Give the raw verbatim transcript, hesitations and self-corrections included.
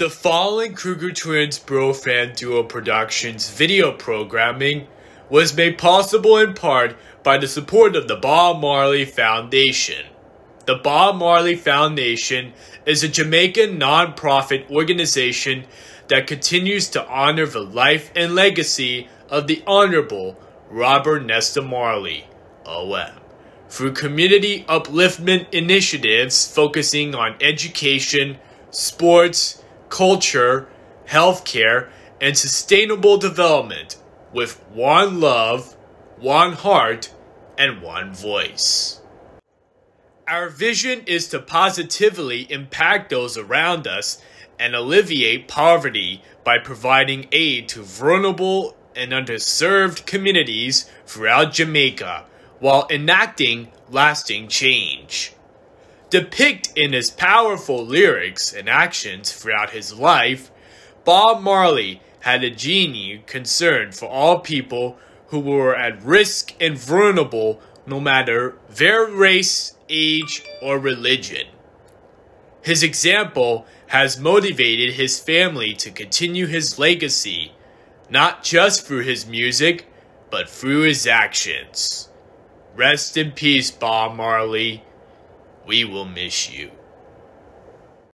The following Kruger Twins Bro Fan Duo Productions video programming was made possible in part by the support of the Bob Marley Foundation. The Bob Marley Foundation is a Jamaican non-profit organization that continues to honor the life and legacy of the Honorable Robert Nesta Marley, O M through community upliftment initiatives focusing on education, sports, culture, healthcare, and sustainable development with one love, one heart, and one voice. Our vision is to positively impact those around us and alleviate poverty by providing aid to vulnerable and underserved communities throughout Jamaica while enacting lasting change. Depicted in his powerful lyrics and actions throughout his life, Bob Marley had a genuine concern for all people who were at risk and vulnerable no matter their race, age, or religion. His example has motivated his family to continue his legacy, not just through his music, but through his actions. Rest in peace, Bob Marley. We will miss you.